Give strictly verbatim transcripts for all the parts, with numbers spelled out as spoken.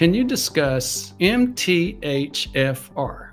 Can you discuss M T H F R?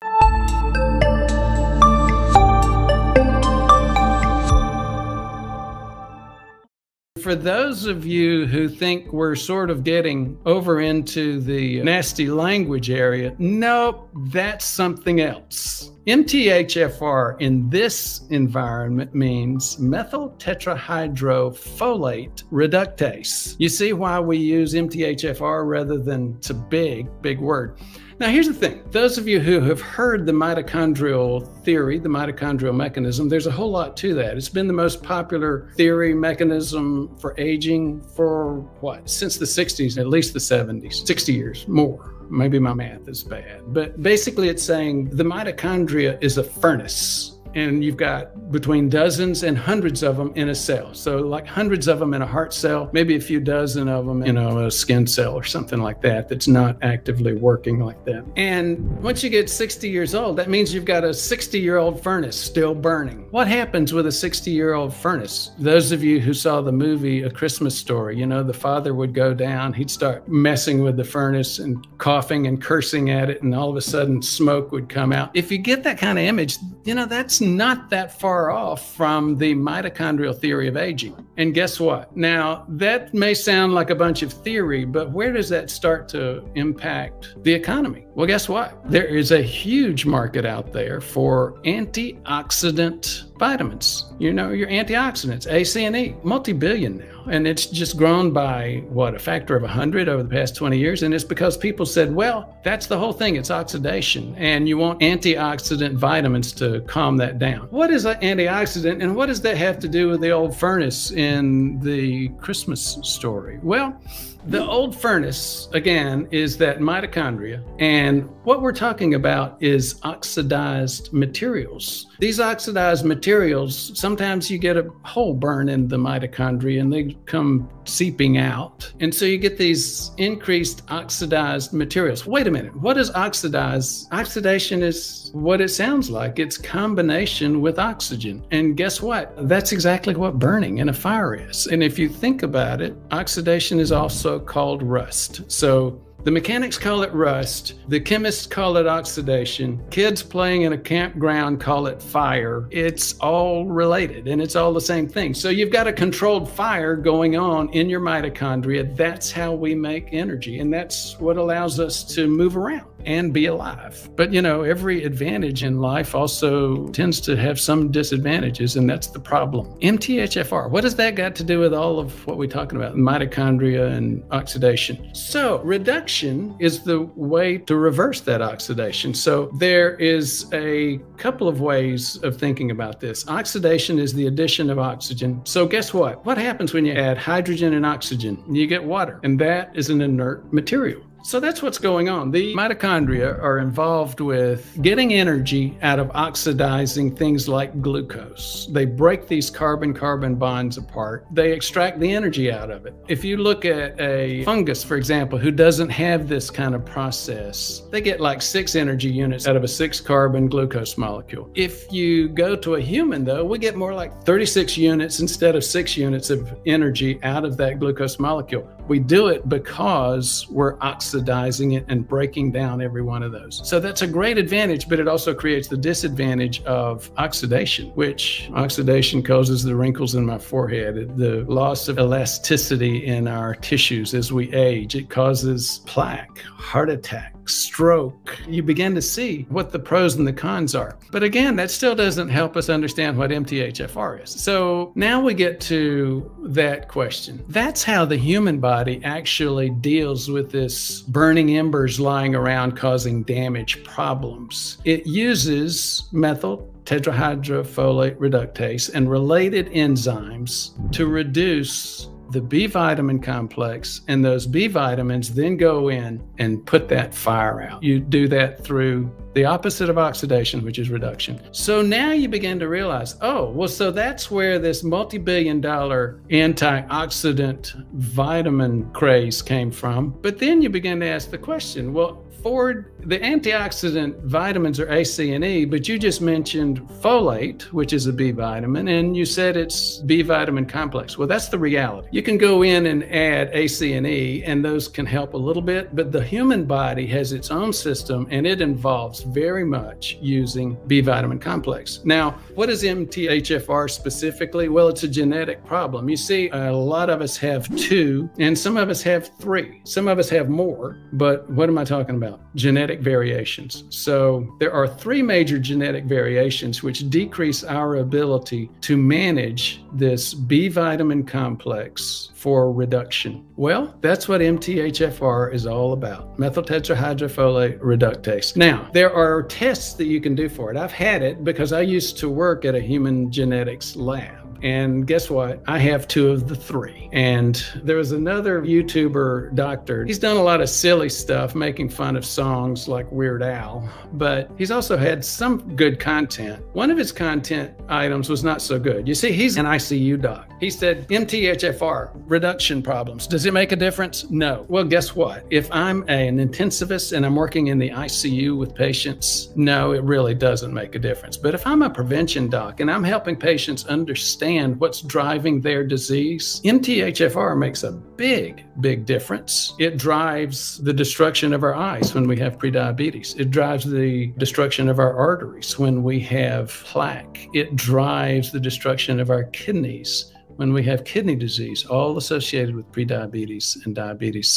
For those of you who think we're sort of getting over into the nasty language area, nope, that's something else. M T H F R in this environment means methyl tetrahydrofolate reductase. You see why we use M T H F R rather than it's a big, big word. Now, here's the thing. Those of you who have heard the mitochondrial theory, the mitochondrial mechanism, there's a whole lot to that. It's been the most popular theory mechanism for aging for what? Since the sixties, at least the seventies, sixty years more. Maybe my math is bad, but basically it's saying the mitochondria is a furnace. And you've got between dozens and hundreds of them in a cell. So like hundreds of them in a heart cell, maybe a few dozen of them in a skin cell or something like that that's not actively working like that. And once you get sixty years old, that means you've got a sixty-year-old furnace still burning. What happens with a sixty-year-old furnace? Those of you who saw the movie A Christmas Story, you know, the father would go down, he'd start messing with the furnace and coughing and cursing at it, and all of a sudden smoke would come out. If you get that kind of image, you know, that's not that far off from the mitochondrial theory of aging. And guess what? Now, that may sound like a bunch of theory, but where does that start to impact the economy? Well, guess what? There is a huge market out there for antioxidant vitamins. You know, your antioxidants, A, C, and E, multi-billion now. And it's just grown by, what, a factor of one hundred over the past twenty years. And it's because people said, well, that's the whole thing. It's oxidation. And you want antioxidant vitamins to calm that down. What is an antioxidant? And what does that have to do with the old furnace in the Christmas Story? Well, the old furnace, again, is that mitochondria. And what we're talking about is oxidized materials. These oxidized materials, sometimes you get a hole burn in the mitochondria and they come seeping out. And so you get these increased oxidized materials. Wait a minute, what is oxidized? Oxidation is what it sounds like. It's combination with oxygen. And guess what? That's exactly what burning in a fire is. And if you think about it, oxidation is also called rust. So the mechanics call it rust, the chemists call it oxidation, kids playing in a campground call it fire. It's all related and it's all the same thing. So you've got a controlled fire going on in your mitochondria. That's how we make energy, and that's what allows us to move around and be alive. But you know, every advantage in life also tends to have some disadvantages, and that's the problem. M T H F R, what has that got to do with all of what we're talking about, mitochondria and oxidation? So reduction is the way to reverse that oxidation. So there is a couple of ways of thinking about this. Oxidation is the addition of oxygen. So guess what? What happens when you add hydrogen and oxygen? You get water, and that is an inert material. So that's what's going on. The mitochondria are involved with getting energy out of oxidizing things like glucose. They break these carbon-carbon bonds apart. They extract the energy out of it. If you look at a fungus, for example, who doesn't have this kind of process, they get like six energy units out of a six-carbon glucose molecule. If you go to a human, though, we get more like thirty-six units instead of six units of energy out of that glucose molecule. We do it because we're oxidizing it and breaking down every one of those. So that's a great advantage, but it also creates the disadvantage of oxidation, which oxidation causes the wrinkles in my forehead, the loss of elasticity in our tissues as we age. It causes plaque, heart attack, stroke. You begin to see what the pros and the cons are. But again, that still doesn't help us understand what M T H F R is. So now we get to that question. That's how the human body actually deals with this burning embers lying around causing damage problems. It uses methyl tetrahydrofolate reductase and related enzymes to reduce the B vitamin complex, and those B vitamins then go in and put that fire out. You do that through the opposite of oxidation, which is reduction. So now you begin to realize, oh, well, so that's where this multi-billion dollar antioxidant vitamin craze came from. But then you begin to ask the question, well, Ford, the antioxidant vitamins are A, C, and E, but you just mentioned folate, which is a B vitamin, and you said it's B vitamin complex. Well, that's the reality. You can go in and add A, C, and E, and those can help a little bit, but the human body has its own system, and it involves very much using B vitamin complex. Now, what is M T H F R specifically? Well, it's a genetic problem. You see, a lot of us have two, and some of us have three. Some of us have more, but what am I talking about? Genetic variations. So there are three major genetic variations which decrease our ability to manage this B vitamin complex for reduction. Well, that's what M T H F R is all about, methyl tetrahydrofolate reductase. Now, there are tests that you can do for it. I've had it because I used to work at a human genetics lab. And guess what? I have two of the three. And there was another YouTuber doctor. He's done a lot of silly stuff, making fun of songs like Weird Al, but he's also had some good content. One of his content items was not so good. You see, he's an I C U doc. He said, M T H F R, reduction problems. Does it make a difference? No. Well, guess what? If I'm a, an intensivist and I'm working in the I C U with patients, no, it really doesn't make a difference. But if I'm a prevention doc and I'm helping patients understand what's driving their disease, M T H F R makes a big, big difference. It drives the destruction of our eyes when we have prediabetes. It drives the destruction of our arteries when we have plaque. It drives the destruction of our kidneys when we have kidney disease, all associated with prediabetes and diabetes.